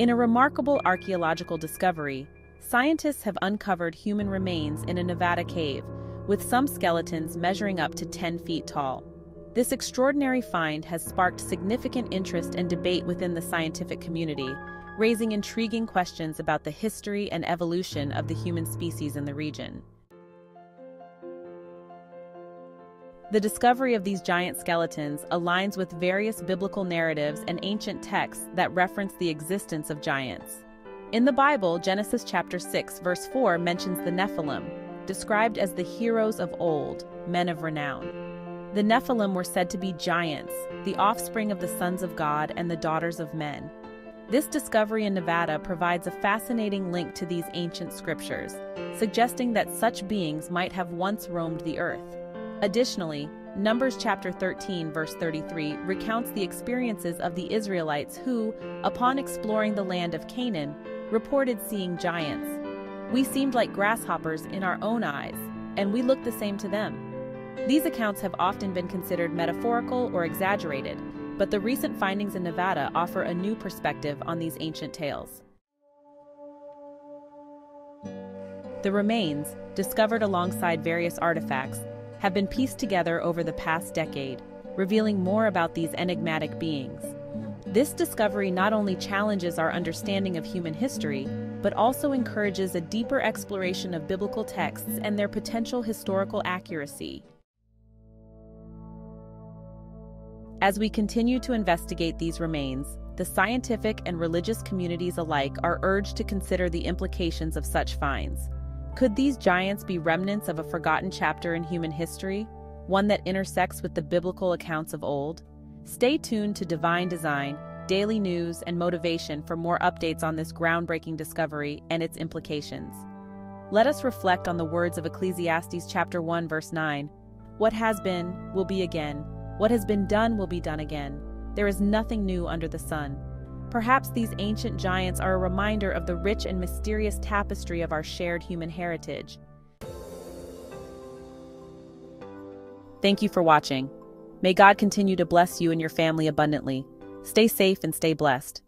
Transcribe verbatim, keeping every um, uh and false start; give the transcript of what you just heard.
In a remarkable archaeological discovery, scientists have uncovered human remains in a Nevada cave, with some skeletons measuring up to ten feet tall. This extraordinary find has sparked significant interest and debate within the scientific community, raising intriguing questions about the history and evolution of the human species in the region. The discovery of these giant skeletons aligns with various biblical narratives and ancient texts that reference the existence of giants. In the Bible, Genesis chapter six, verse four mentions the Nephilim, described as the heroes of old, men of renown. The Nephilim were said to be giants, the offspring of the sons of God and the daughters of men. This discovery in Nevada provides a fascinating link to these ancient scriptures, suggesting that such beings might have once roamed the earth. Additionally, Numbers chapter thirteen, verse thirty-three recounts the experiences of the Israelites who, upon exploring the land of Canaan, reported seeing giants. "We seemed like grasshoppers in our own eyes, and we looked the same to them." These accounts have often been considered metaphorical or exaggerated, but the recent findings in Nevada offer a new perspective on these ancient tales. The remains, discovered alongside various artifacts, have been pieced together over the past decade, revealing more about these enigmatic beings. This discovery not only challenges our understanding of human history, but also encourages a deeper exploration of biblical texts and their potential historical accuracy. As we continue to investigate these remains, the scientific and religious communities alike are urged to consider the implications of such finds. Could these giants be remnants of a forgotten chapter in human history, one that intersects with the biblical accounts of old? Stay tuned to Divine Design, Daily News and Motivation for more updates on this groundbreaking discovery and its implications. Let us reflect on the words of Ecclesiastes chapter one verse nine, "What has been, will be again. What has been done will be done again. There is nothing new under the sun." Perhaps these ancient giants are a reminder of the rich and mysterious tapestry of our shared human heritage. Thank you for watching. May God continue to bless you and your family abundantly. Stay safe and stay blessed.